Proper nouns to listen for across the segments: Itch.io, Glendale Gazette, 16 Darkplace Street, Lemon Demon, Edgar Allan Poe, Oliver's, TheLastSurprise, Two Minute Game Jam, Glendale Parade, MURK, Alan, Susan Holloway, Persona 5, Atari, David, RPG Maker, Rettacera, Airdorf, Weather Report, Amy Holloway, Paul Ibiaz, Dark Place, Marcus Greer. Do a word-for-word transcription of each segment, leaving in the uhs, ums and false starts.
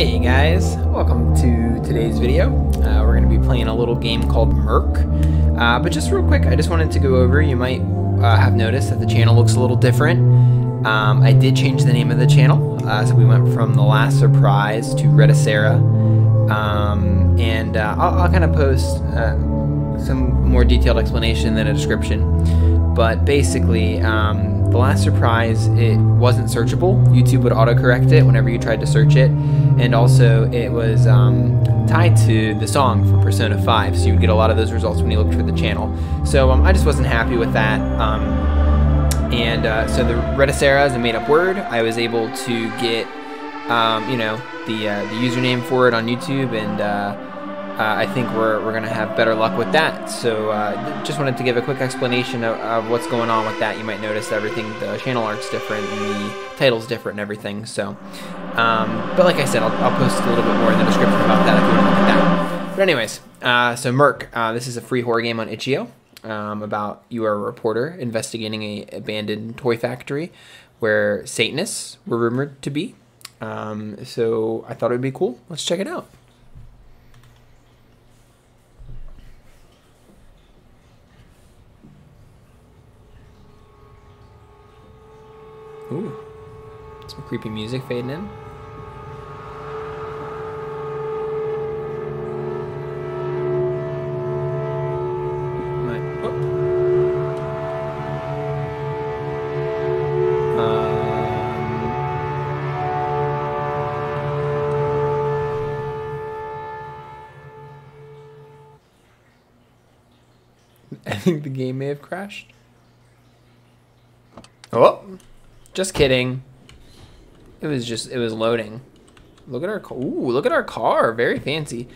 Hey guys, welcome to today's video. Uh, we're going to be playing a little game called MURK. Uh, but just real quick, I just wanted to go over, you might uh, have noticed that the channel looks a little different. Um, I did change the name of the channel, uh, so we went from The Last Surprise to Rettacera. Um, and uh, I'll, I'll kind of post uh, some more detailed explanation than a description. But basically, um, The Last Surprise, it wasn't searchable. YouTube would autocorrect it whenever you tried to search it. And also, it was um, tied to the song from Persona five, so you would get a lot of those results when you looked for the channel. So um, I just wasn't happy with that. Um, and uh, so the Rettacera is a made-up word. I was able to get, um, you know, the, uh, the username for it on YouTube, and uh, Uh, I think we're, we're going to have better luck with that. So uh, just wanted to give a quick explanation of, of what's going on with that. You might notice everything, the channel art's different and the title's different and everything. So, um, but like I said, I'll, I'll post a little bit more in the description about that if you want to look at that. But anyways, uh, so MURK, uh, this is a free horror game on itch dot i o um, about you are a reporter investigating a abandoned toy factory where Satanists were rumored to be. Um, so I thought it would be cool. Let's check it out. Ooh, some creepy music fading in. My, oh. um, I think the game may have crashed. Oh. Just kidding. It was just, it was loading. Look at our, ooh, look at our car. Very fancy.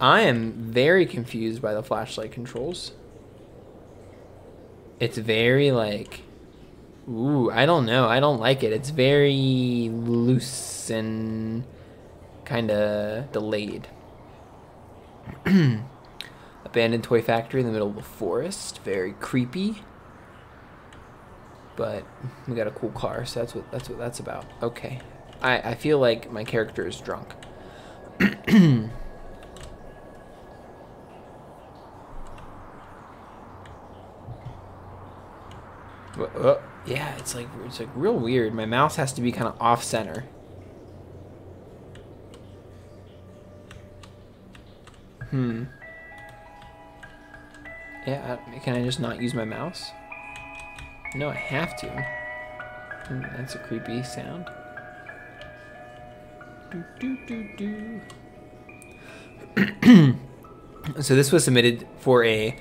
I am very confused by the flashlight controls. It's very like, ooh, I don't know. I don't like it. It's very loose and kind of delayed. Abandoned toy factory in the middle of the forest. Very creepy. But we got a cool car, so that's what that's what that's about. Okay, I I feel like my character is drunk. Oh, yeah, it's like it's like real weird. My mouse has to be kind of off center. Hmm. Yeah, I, can I just not use my mouse? No, I have to. That's a creepy sound. Do, do, do, do. So this was submitted for a,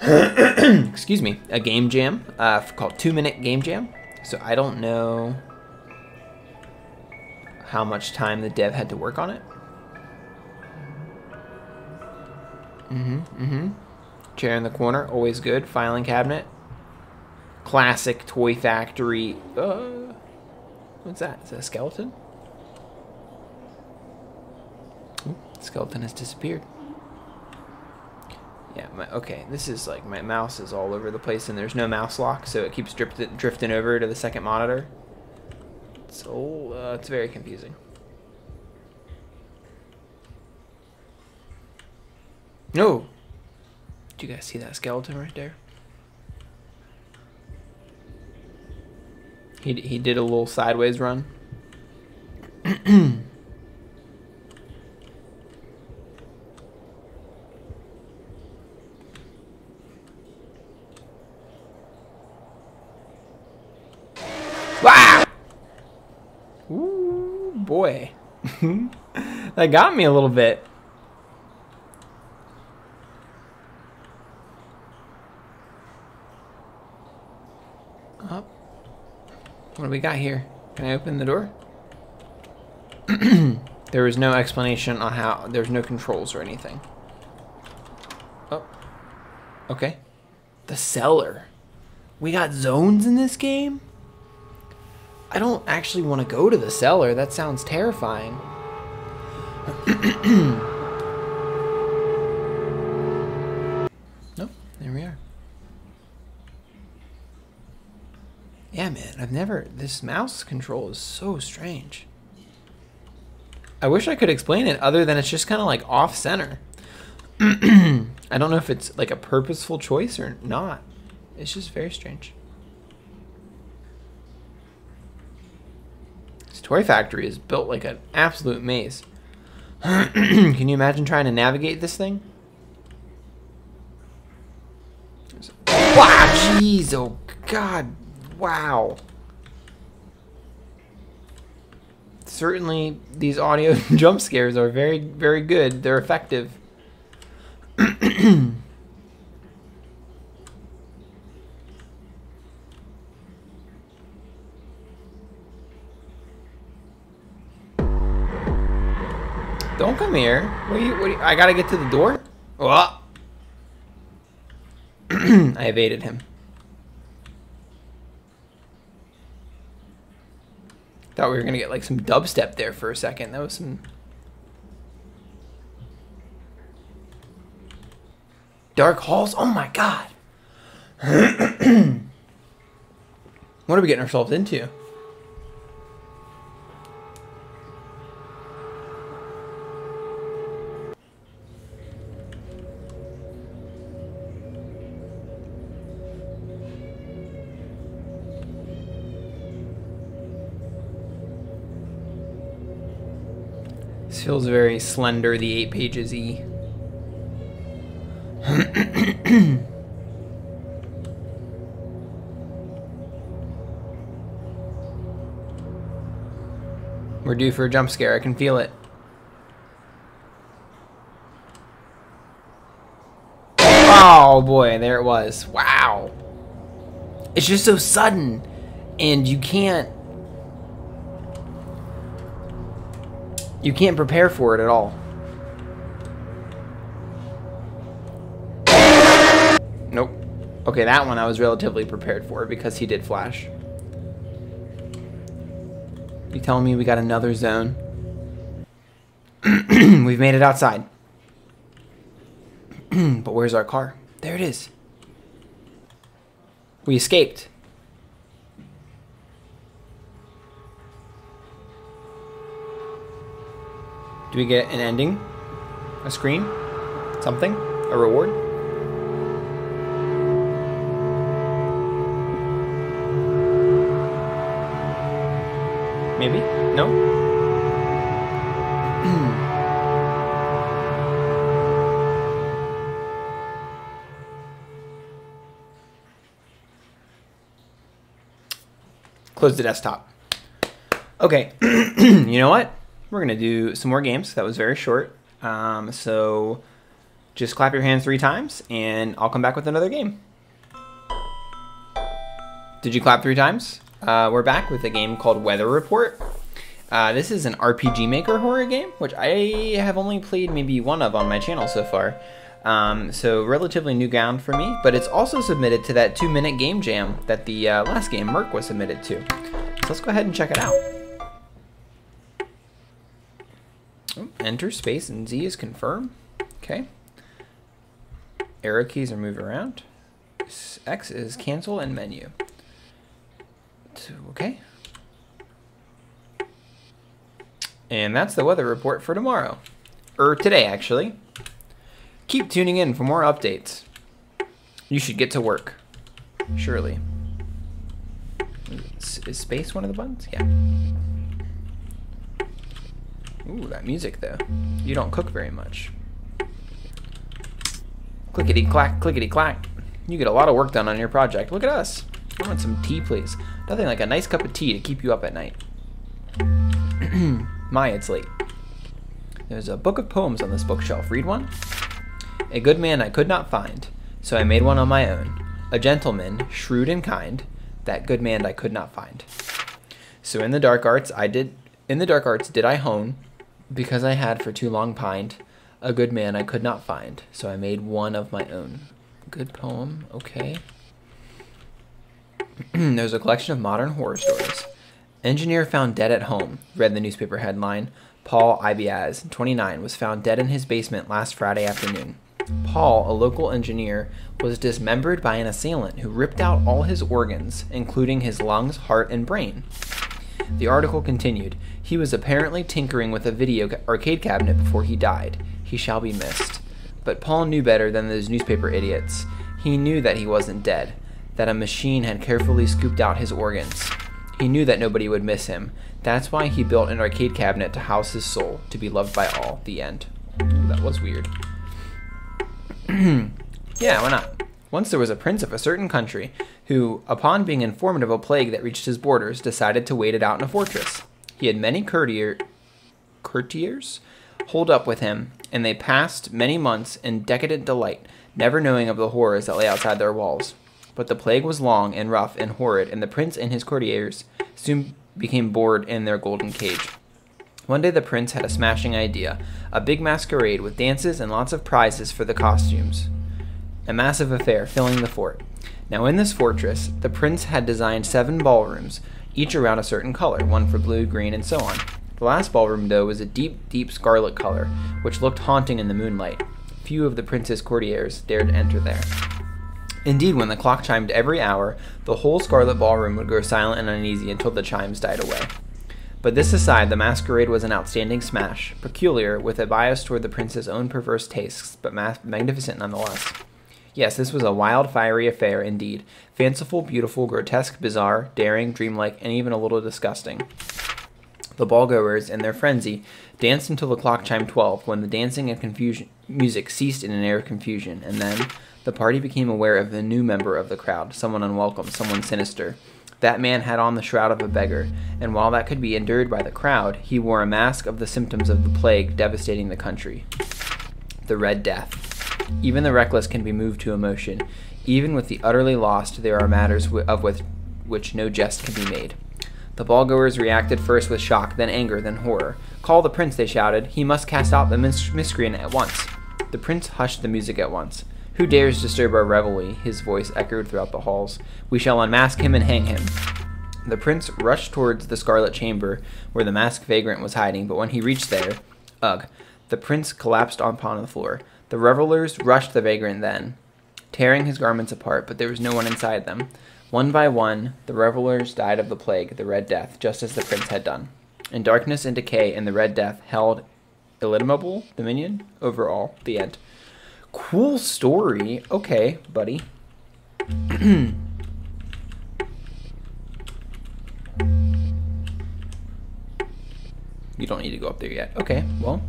excuse me, a game jam uh, called Two Minute Game Jam. So I don't know how much time the dev had to work on it. Mm-hmm, mm-hmm. Chair in the corner, always good. Filing cabinet. Classic toy factory. Uh, what's that? Is that a skeleton? Ooh, the skeleton has disappeared. Yeah. My, okay. This is like my mouse is all over the place, and there's no mouse lock, so it keeps drift, drifting over to the second monitor. So uh, it's very confusing. No. Do you guys see that skeleton right there? He, he did a little sideways run. Wow! Ooh, boy. That got me a little bit. Up. What do we got here? Can I open the door? There was no explanation on how, there's no controls or anything. Oh, okay. The cellar. We got zones in this game? I don't actually want to go to the cellar. That sounds terrifying. Nope, there we are. Yeah, man, I've never, this mouse control is so strange. I wish I could explain it other than it's just kind of like off-center. I don't know if it's like a purposeful choice or not. It's just very strange. This toy factory is built like an absolute maze. Can you imagine trying to navigate this thing? Wow, jeez, oh god, wow. Certainly, these audio jump scares are very, very good. They're effective. Don't come here. What do you, what do you, I gotta get to the door? Oh. I evaded him. Thought we were gonna get like some dubstep there for a second. That was some dark halls. Oh my god! What are we getting ourselves into? Feels very slender, the eight pages E. We're due for a jump scare, I can feel it. Oh boy, there it was. Wow. It's just so sudden, and you can't You can't prepare for it at all. Nope. Okay, that one I was relatively prepared for because he did flash. You telling me we got another zone? We've made it outside. But where's our car? There it is. We escaped. Do we get an ending? A scream? Something? A reward? Maybe? No? Close the desktop. Okay. You know what? We're gonna do some more games. That was very short. Um, so just clap your hands three times and I'll come back with another game. Did you clap three times? Uh, we're back with a game called Weather Report. Uh, this is an R P G Maker horror game, which I have only played maybe one of on my channel so far. Um, so relatively new ground for me, but it's also submitted to that Two Minute Game Jam that the uh, last game, MURK, was submitted to. So let's go ahead and check it out. Enter, space, and Z is confirm. Okay. Arrow keys are move around. X is cancel and menu. So, okay. And that's the weather report for tomorrow. Or today, actually. Keep tuning in for more updates. You should get to work. Surely. Is space one of the buttons? Yeah. Ooh, that music though. You don't cook very much. Clickety clack, clickety clack. You get a lot of work done on your project. Look at us. I want some tea, please. Nothing like a nice cup of tea to keep you up at night. My, it's late. There's a book of poems on this bookshelf. Read one. A good man I could not find, so I made one on my own. A gentleman, shrewd and kind, that good man I could not find. So in the dark arts I did in the dark arts did I hone. Because I had for too long pined, a good man I could not find, so I made one of my own. Good poem, okay. There's a collection of modern horror stories. Engineer found dead at home, read the newspaper headline. Paul Ibiaz, twenty-nine, was found dead in his basement last Friday afternoon. Paul, a local engineer, was dismembered by an assailant who ripped out all his organs, including his lungs, heart, and brain. The article continued, he was apparently tinkering with a video arcade cabinet before he died. He shall be missed. But Paul knew better than those newspaper idiots. He knew that he wasn't dead, that a machine had carefully scooped out his organs. He knew that nobody would miss him. That's why he built an arcade cabinet to house his soul, to be loved by all. The end. That was weird. Yeah, why not? Once there was a prince of a certain country who, upon being informed of a plague that reached his borders, decided to wait it out in a fortress. He had many courtier, courtiers hold up with him, and they passed many months in decadent delight, never knowing of the horrors that lay outside their walls. But the plague was long and rough and horrid, and the prince and his courtiers soon became bored in their golden cage. One day the prince had a smashing idea, a big masquerade with dances and lots of prizes for the costumes. A massive affair filling the fort. Now in this fortress, the prince had designed seven ballrooms, each around a certain color, one for blue, green, and so on. The last ballroom, though, was a deep, deep scarlet color, which looked haunting in the moonlight. Few of the prince's courtiers dared enter there. Indeed, when the clock chimed every hour, the whole scarlet ballroom would grow silent and uneasy until the chimes died away. But this aside, the masquerade was an outstanding smash, peculiar, with a bias toward the prince's own perverse tastes, but magnificent nonetheless. Yes, this was a wild, fiery affair indeed. Fanciful, beautiful, grotesque, bizarre, daring, dreamlike, and even a little disgusting. The ballgoers, in their frenzy, danced until the clock chimed twelve, when the dancing and confusion music ceased in an air of confusion, and then the party became aware of a new member of the crowd, someone unwelcome, someone sinister. That man had on the shroud of a beggar, and while that could be endured by the crowd, he wore a mask of the symptoms of the plague devastating the country. The Red Death. Even the reckless can be moved to emotion. Even with the utterly lost, there are matters of with which no jest can be made. The ballgoers reacted first with shock, then anger, then horror. Call the prince, they shouted. He must cast out the mis miscreant at once. The prince hushed the music at once. Who dares disturb our revelry? His voice echoed throughout the halls. We shall unmask him and hang him. The prince rushed towards the scarlet chamber where the masked vagrant was hiding, but when he reached there, ugh, the prince collapsed upon the floor. The revelers rushed the vagrant then, tearing his garments apart, but there was no one inside them. One by one, the revelers died of the plague, the Red Death, just as the prince had done. In darkness and decay, and the Red Death held illimitable dominion over all. The end. Cool story. Okay, buddy. You don't need to go up there yet. Okay, well,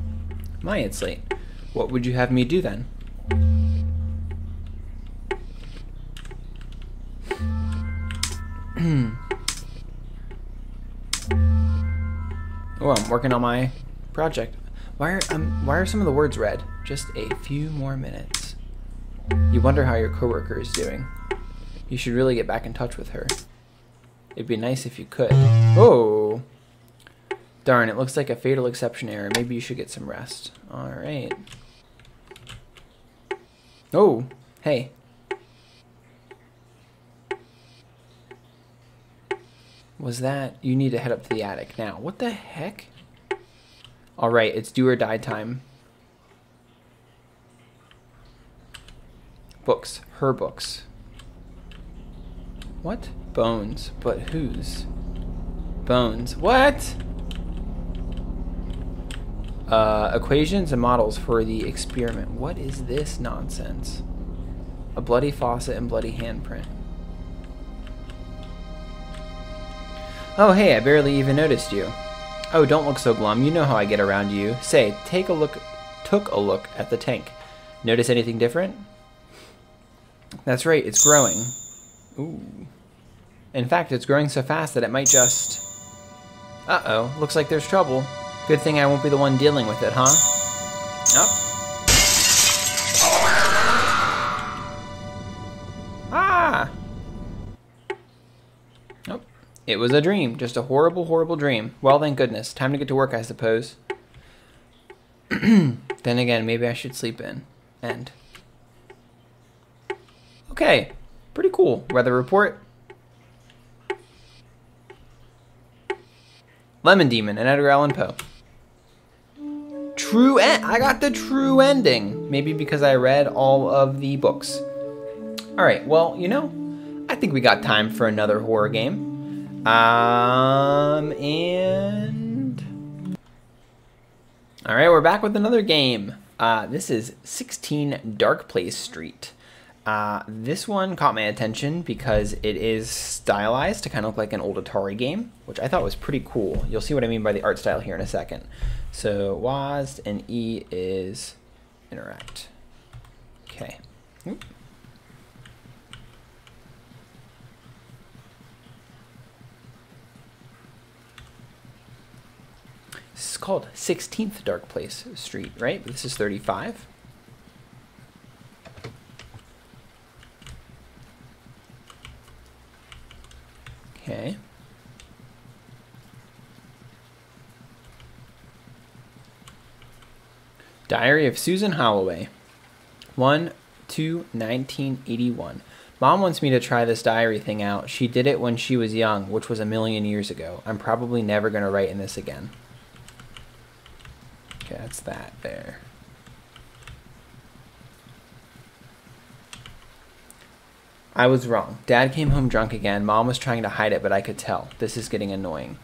my it's late. What would you have me do then? Oh, I'm working on my project. Why are, um, why are some of the words red? Just a few more minutes. You wonder how your coworker is doing. You should really get back in touch with her. It'd be nice if you could. Oh! Darn, it looks like a fatal exception error. Maybe you should get some rest. Alright. Oh! Hey. Was that... You need to head up to the attic now. What the heck? Alright, it's do or die time. Books. Her books. What? Bones. But whose? Bones. What? Uh, equations and models for the experiment. What is this nonsense? A bloody faucet and bloody handprint. Oh, hey, I barely even noticed you. Oh, don't look so glum. You know how I get around you. Say, take a look, took a look at the tank. Notice anything different? That's right, it's growing. Ooh. In fact, it's growing so fast that it might just... Uh-oh, looks like there's trouble. Good thing I won't be the one dealing with it, huh? Nope. Ah! Nope. It was a dream. Just a horrible, horrible dream. Well, thank goodness. Time to get to work, I suppose. Then again, maybe I should sleep in. End. Okay. Pretty cool. Weather report. Lemon Demon and Edgar Allan Poe. True end. I got the true ending. Maybe because I read all of the books. All right. Well, you know, I think we got time for another horror game. Um, and... All right, we're back with another game. Uh, this is sixteen Darkplace Street. Uh, this one caught my attention because it is stylized to kind of look like an old Atari game, which I thought was pretty cool. You'll see what I mean by the art style here in a second. So W A S D and E is interact. Okay. Oop. This is called sixteenth Dark Place Street, right? This is thirty-five. Okay. Diary of Susan Holloway. one two nineteen eighty-one. Mom wants me to try this diary thing out. She did it when she was young, which was a million years ago. I'm probably never going to write in this again. Okay, that's that there. I was wrong. Dad came home drunk again. Mom was trying to hide it, but I could tell. This is getting annoying.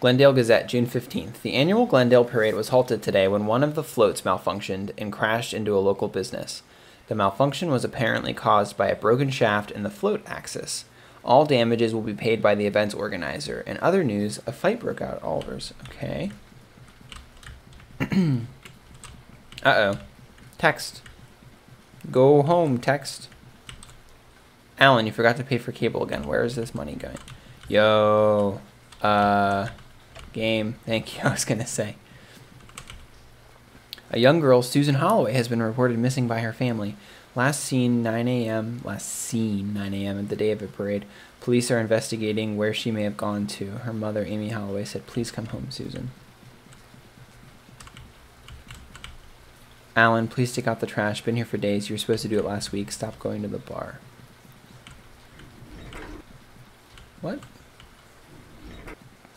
Glendale Gazette, June fifteenth. The annual Glendale Parade was halted today when one of the floats malfunctioned and crashed into a local business. The malfunction was apparently caused by a broken shaft in the float axis. All damages will be paid by the event's organizer. In other news, a fight broke out at Oliver's. Okay. Uh-oh. Text. Go home, text. Alan, you forgot to pay for cable again. Where is this money going? Yo. Uh, game. Thank you, I was going to say. A young girl, Susan Holloway, has been reported missing by her family. Last seen nine A M Last seen nine A M at the day of the parade. Police are investigating where she may have gone to. Her mother, Amy Holloway, said, "Please come home, Susan." Alan, please take out the trash. Been here for days. You were supposed to do it last week. Stop going to the bar. What?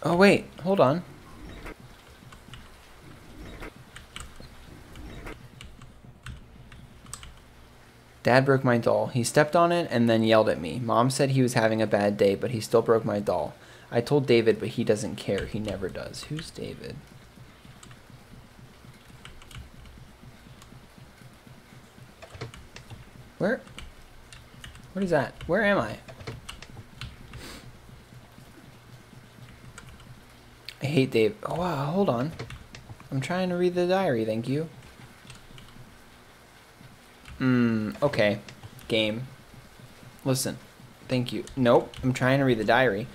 Oh, wait. Hold on. Dad broke my doll. He stepped on it and then yelled at me. Mom said he was having a bad day, but he still broke my doll. I told David, but he doesn't care. He never does. Who's David? Where? What is that? Where am I? I hate Dave. Oh, wow, hold on. I'm trying to read the diary, thank you. Hmm, okay. Game. Listen. Thank you. Nope, I'm trying to read the diary.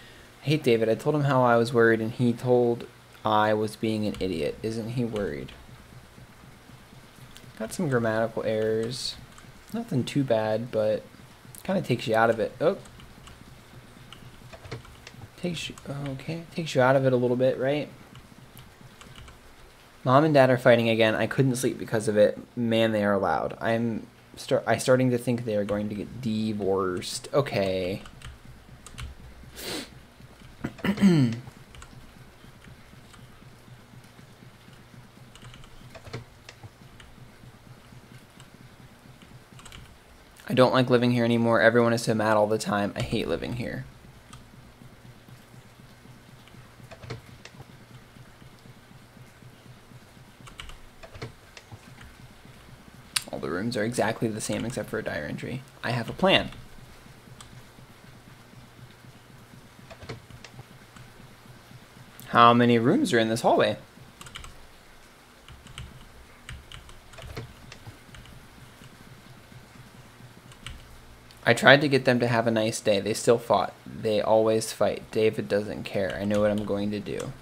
I hate David. I told him how I was worried, and he told I was being an idiot. Isn't he worried? Got some grammatical errors. Nothing too bad, but kind of takes you out of it. Oh. Takes you, okay, takes you out of it a little bit, right? Mom and Dad are fighting again. I couldn't sleep because of it. Man, they are loud. I'm start, I starting to think they are going to get divorced. Okay. I don't like living here anymore. Everyone is so mad all the time. I hate living here. All the rooms are exactly the same except for a diary entry. I have a plan. How many rooms are in this hallway? I tried to get them to have a nice day. They still fought. They always fight. David doesn't care. I know what I'm going to do.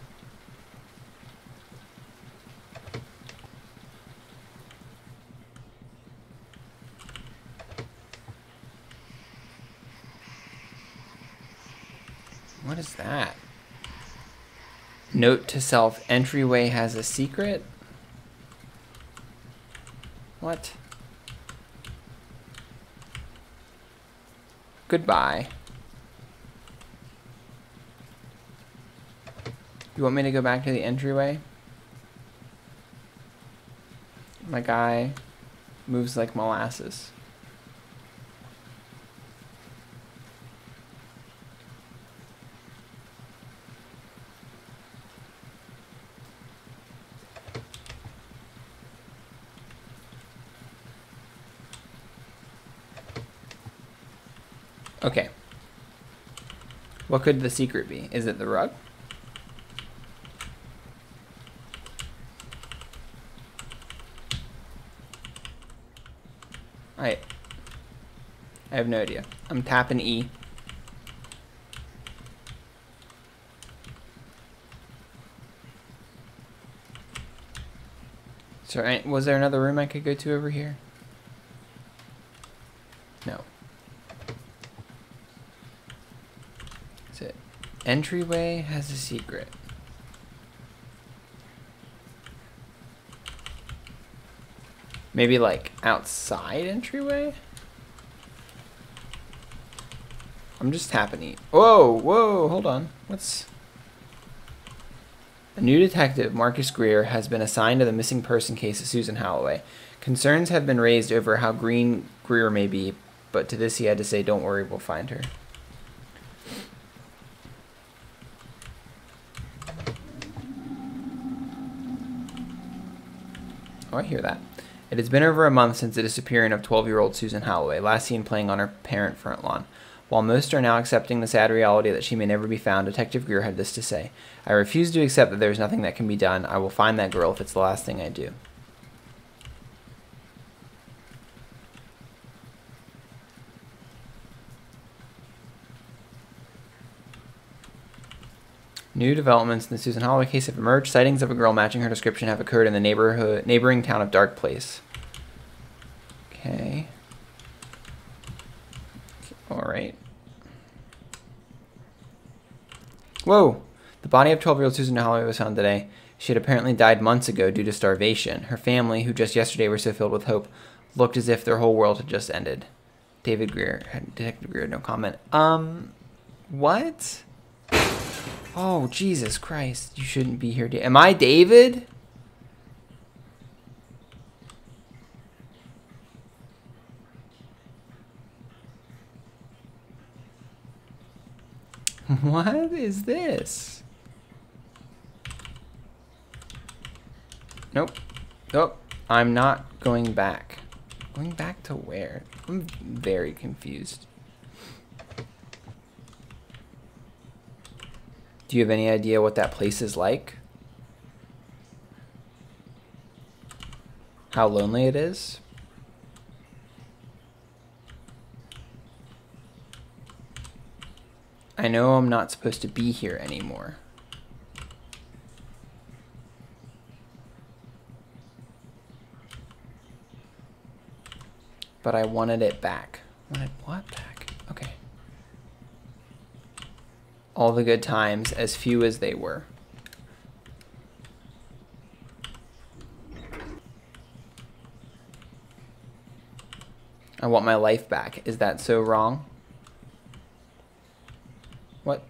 What is that? Note to self, entryway has a secret? What? Goodbye. You want me to go back to the entryway? My guy moves like molasses. Okay. What could the secret be? Is it the rug? I, I have no idea. I'm tapping E. So was there another room I could go to over here? No. That's it. Entryway has a secret. Maybe like outside entryway? I'm just tapping E. Whoa, whoa, hold on. What's... A new detective, Marcus Greer, has been assigned to the missing person case of Susan Holloway. Concerns have been raised over how green Greer may be, but to this he had to say, don't worry, we'll find her. Oh, I hear that. It has been over a month since the disappearing of twelve-year-old Susan Holloway, last seen playing on her parent front lawn. While most are now accepting the sad reality that she may never be found, Detective Greer had this to say. I refuse to accept that there is nothing that can be done. I will find that girl if it's the last thing I do. New developments in the Susan Holloway case have emerged. Sightings of a girl matching her description have occurred in the neighborhood, neighboring town of Dark Place. Okay. All right. Whoa! The body of twelve-year-old Susan Holloway was found today. She had apparently died months ago due to starvation. Her family, who just yesterday were so filled with hope, looked as if their whole world had just ended. David Greer, Detective Greer, no comment. Um, what? Oh, Jesus Christ. You shouldn't be here. Am I David? What is this? Nope. Nope. I'm not going back. Going back to where? I'm very confused. Do you have any idea what that place is like? How lonely it is? I know I'm not supposed to be here anymore. But I wanted it back. Wanted what back? Okay. All the good times, as few as they were. I want my life back. Is that so wrong? What?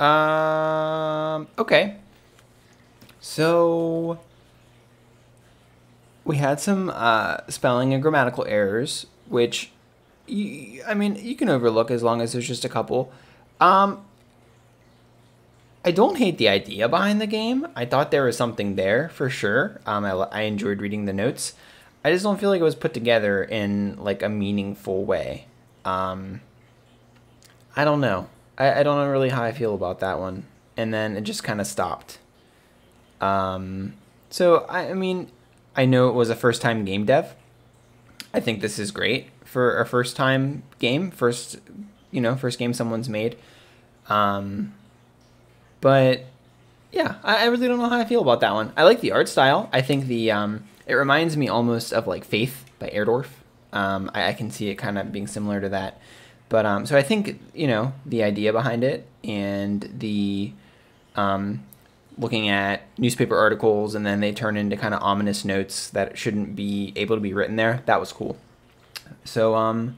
Um, okay. So we had some uh, spelling and grammatical errors, which, you, I mean, you can overlook as long as there's just a couple. Um, I don't hate the idea behind the game. I thought there was something there, for sure. Um, I, I enjoyed reading the notes. I just don't feel like it was put together in, like, a meaningful way. Um, I don't know. I, I don't know really how I feel about that one. And then it just kind of stopped. Um, so, I, I mean... I know it was a first-time game dev. I think this is great for a first-time game, first, you know, first game someone's made. Um, but yeah, I, I really don't know how I feel about that one. I like the art style. I think the um, it reminds me almost of like Faith by Airdorf. Um, I, I can see it kind of being similar to that. But um, so I think you know the idea behind it and the. Um, looking at newspaper articles and then they turn into kind of ominous notes that shouldn't be able to be written there. That was cool. So, um,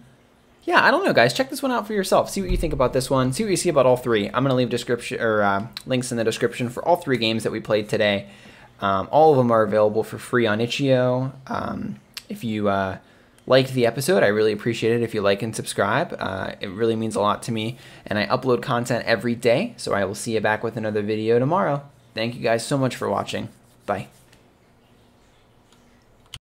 yeah, I don't know, guys. Check this one out for yourself. See what you think about this one. See what you see about all three. I'm going to leave description or uh, links in the description for all three games that we played today. Um, all of them are available for free on itch dot i o. Um, if you uh, liked the episode, I really appreciate it if you like and subscribe. Uh, it really means a lot to me. And I upload content every day, so I will see you back with another video tomorrow. Thank you guys so much for watching. Bye.